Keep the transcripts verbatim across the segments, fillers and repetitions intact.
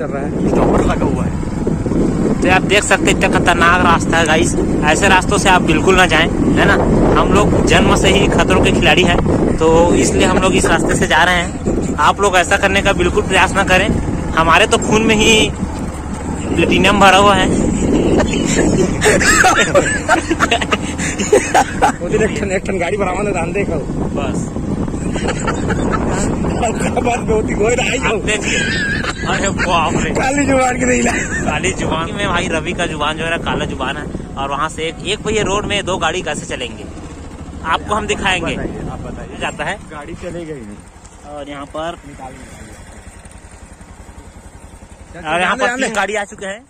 चल रहा है, चौपट लगा हुआ है। तो आप देख सकते इतना खतरनाक रास्ता है गाइस, ऐसे रास्तों से आप बिल्कुल ना जाएं, है ना। हम लोग जन्म से ही खतरों के खिलाड़ी हैं, तो इसलिए हम लोग इस रास्ते से जा रहे हैं। आप लोग ऐसा करने का बिल्कुल प्रयास ना करें। हमारे तो खून में ही प्लेटिनियम भरा हुआ है। गाड़ी देखो बस काली जुबान की नहीं काली जुबान में भाई रवि का जुबान जो है ना काला जुबान है। और वहाँ से एक एक भैया रोड में दो गाड़ी कैसे चलेंगे आपको हम दिखाएंगे। आप बताइए जाता है गाड़ी चले गई और यहाँ पर और यहाँ पर तीन गाड़ी आ चुके हैं।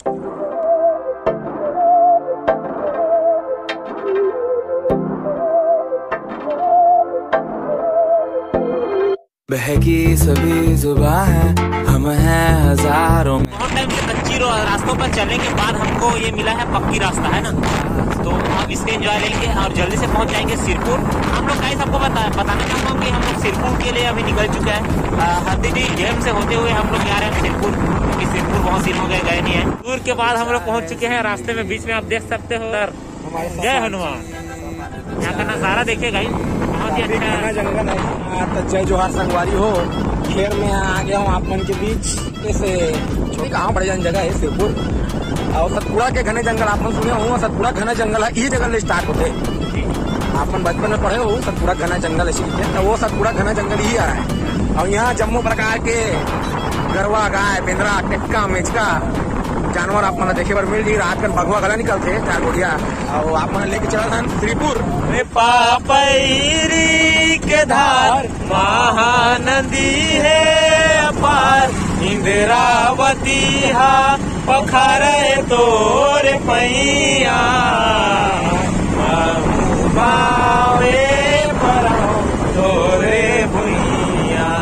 बहकी सभी जुबां है, हम हैं हजारों में। बहुत टाइम से कच्ची रास्तों पर चलने के बाद हमको ये मिला है पक्की रास्ता, है ना। तो अब इसके एंजॉय लेंगे और जल्दी से पहुंच जाएंगे सिरपुर। हम लोग गाइस आपको बता बताना चाहता हूँ कि हम लोग सिरपुर के लिए अभी निकल चुके हैं। हरदिडी डैम से होते हुए हम लोग जा रहे हैं सिरपुर, क्योंकि सिरपुर बहुत दिन हो गए गए नहीं है। दूर के बाद हम लोग पहुँच चुके हैं। रास्ते में बीच में आप देख सकते हो सर जय हनुमान, यहाँ का नजारा देखे गाइस बहुत ही अच्छा है। जंगल है तो जय जोहार संगवारी हो। फिर मैं आ गया हूँ आप मन के बीच। ऐसे कहाँ बड़े जन जगह है सिरपुर और सतपुड़ा के घने जंगल। आप मन सुने हो सतपुड़ा घना जंगल है, ये जंगल स्टार्ट होते आप मन बचपन में पढ़े हो सतपुड़ा घना जंगल ऐसी, तो वो सतपुड़ा घना जंगल ही आ रहा है। और यहाँ जम्मू प्रकार के गरवा गाय बेंद्रा टिक्का मेचका जानवर आप मन देखे बार मिल जी। रात में भगवा गला निकलते चार गोड़िया और आप मन लेके चला था त्रिपुर पापैरी के धार। महानदी है अपार इंद्रावती हा पखारे तोरे पैया। बावे पराओ तोरे भुइया।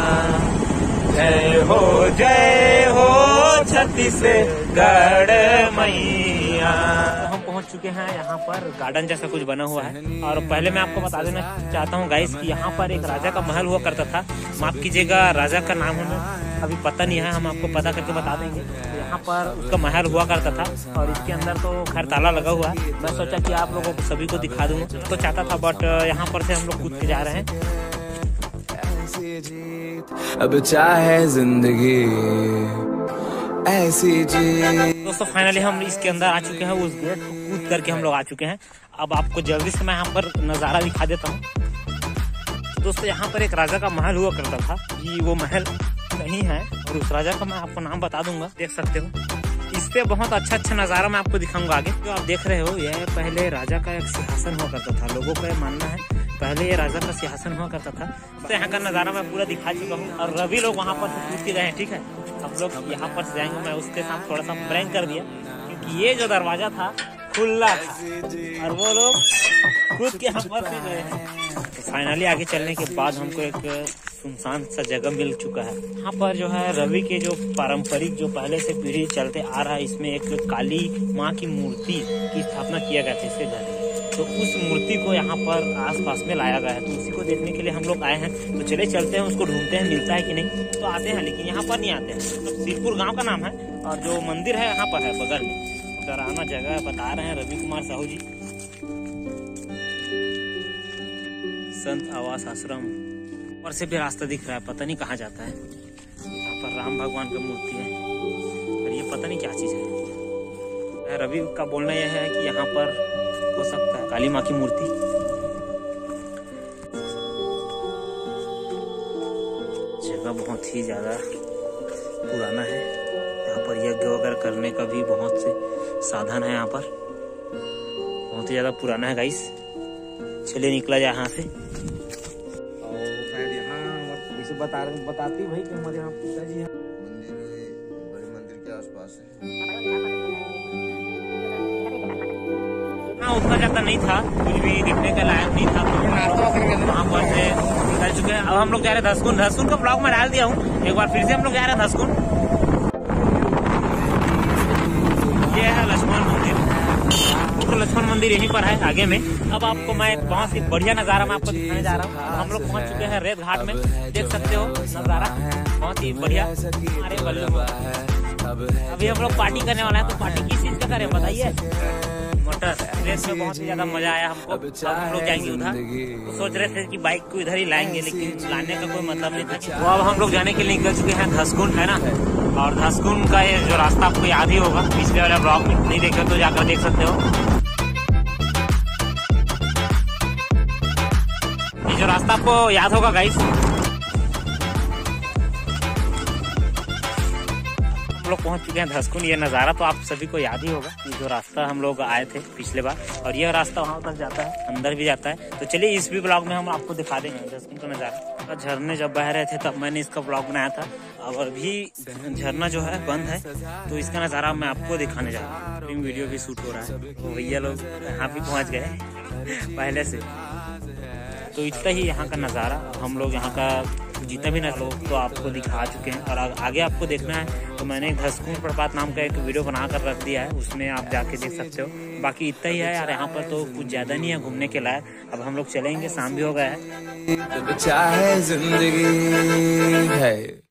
जय हो जय हो छत्तीसगढ़ मैया। हम पहुंच चुके हैं यहाँ पर गार्डन जैसा कुछ बना हुआ है। और पहले मैं आपको बता देना चाहता हूँ गाइस कि यहाँ पर एक राजा का महल हुआ करता था। माफ कीजिएगा राजा का नाम हमें अभी पता नहीं है, हम आपको पता करके बता देंगे। यहाँ पर उसका महल हुआ करता था और इसके अंदर तो खैर ताला लगा हुआ है। मैं सोचा कि आप लोगों को सभी को दिखा दूँ तो चाहता था, बट यहाँ पर से हम लोग कूद के जा रहे हैं। अब चाहे जिंदगी ऐसी जी। दोस्तों फाइनली हम इसके अंदर आ चुके हैं, उस गेट को कूद करके हम लोग आ चुके हैं। अब आपको जल्दी से मैं यहाँ पर नज़ारा दिखा देता हूँ। तो दोस्तों यहाँ पर एक राजा का महल हुआ करता था, ये वो महल नहीं है और उस राजा का मैं आपको नाम बता दूंगा, देख सकते हो। इस पे बहुत अच्छा अच्छा नज़ारा मैं आपको दिखाऊंगा आगे। जो आप देख रहे हो यह पहले राजा का एक सिंहासन हुआ करता था। लोगों का मानना है पहले ये राजा का सिंहासन हुआ करता था। तो यहाँ का नज़ारा मैं पूरा दिखा चुका हूँ और रवि लोग वहाँ पर से पूछते रहे, ठीक है। हम लोग यहाँ पर से जाएंगे, मैं उसके साथ थोड़ा सा प्रैंक कर दिया क्योंकि ये जो दरवाजा था खुला था और वो लोग खुद के यहाँ पर से गए हैं। फाइनली आगे चलने के बाद हमको एक सुनसान सा जगह मिल चुका है। यहाँ पर जो है रवि के जो पारंपरिक जो पहले से पीढ़ी चलते आ रहा है, इसमें एक काली माँ की मूर्ति की स्थापना किया गया था इसके घर। तो उस मूर्ति को यहाँ पर आसपास में लाया गया है, तो उसी को देखने के लिए हम लोग आए हैं। तो चले चलते हैं, उसको ढूंढते हैं, मिलता है कि नहीं तो आते हैं, लेकिन यहाँ पर नहीं आते हैं। तो सिरपुर गांव का नाम है और जो मंदिर है यहाँ पर है बगल में। डरावना जगह बता रहे हैं रवि कुमार साहू जी। संत आवास आश्रम और से भी रास्ता दिख रहा है, पता नहीं कहाँ जाता है। यहाँ पर राम भगवान की मूर्ति है और ये पता नहीं क्या चीज़ है। रवि का बोलना यह है कि यहाँ पर हो सकता है काली माँ की मूर्ति। जगह बहुत ही ज्यादा पुराना है। यहाँ पर यज्ञ वगैरह करने का भी बहुत से साधन है। यहाँ पर बहुत ही ज्यादा पुराना है गाइस। चलिए निकला जाए यहाँ से। बता रहे बताती भाई कि हमारे यहाँ पिताजी हैं। मंदिर में बड़े मंदिर के आसपास है। उतना ज्यादा नहीं था, कुछ भी दिखने का लायक नहीं था। वहाँ पर से निकल चुके हैं। अब हम लोग जा रहे हैं धसकुन। धसकुन का ब्लॉग में डाल दिया हूँ, एक बार फिर से हम लोग जा रहे हैं धसकुन। ये है लक्ष्मण मंदिर, तो लक्ष्मण मंदिर यहीं पर है आगे में। अब आपको मैं एक बहुत ही बढ़िया नज़ारा मैं आपको दिखाने जा रहा हूँ। हम लोग पहुँच चुके हैं रेत घाट में, देख सकते हो नज़ारा बहुत ही बढ़िया। अरे बल्लू अभी हम लोग पार्टी करने वाला है, तो पार्टी किस चीज का करें बताइए। मोटर रेस में बहुत ही ज्यादा मजा आया हमको, हम लोग जाएंगे उधर। तो सोच रहे थे कि बाइक को इधर ही लाएंगे, लेकिन लाने का कोई मतलब नहीं था। वो अब हम लोग जाने के लिए निकल चुके हैं धसकुंड, है ना। और धसकुंड का ये जो रास्ता आपको याद ही होगा, पिछले वाला ब्लॉग में नहीं देखे तो जाकर देख सकते हो। जो रास्ता आपको याद होगा गाइस, हम लोग पहुंच चुके हैं धसकुंड। ये नज़ारा तो आप सभी को याद ही होगा, ये जो रास्ता हम लोग आए थे पिछले बार, और यह रास्ता वहां तक जाता है, अंदर भी जाता है। तो चलिए इस भी ब्लॉग में हम आपको दिखा देंगे धसकुंड का नज़ारा। झरने जब बह रहे थे तब मैंने इसका ब्लॉग बनाया था, और भी झरना जो है बंद है, तो इसका नज़ारा मैं आपको दिखाने जा रहा हूँ। वीडियो भी शूट हो रहा है, तो भैया लोग यहाँ भी पहुँच गए पहले से। तो इतना ही यहाँ का नज़ारा, हम लोग यहाँ का जितना भी नज़ारा तो आपको दिखा चुके हैं। और आगे आपको देखना है तो मैंने धसकुंड प्रपात नाम का एक वीडियो बना कर रख दिया है, उसमें आप जाके देख सकते हो। बाकी इतना ही है यार, यहाँ पर तो कुछ ज़्यादा नहीं है घूमने के लायक। अब हम लोग चलेंगे, शाम भी हो गया है।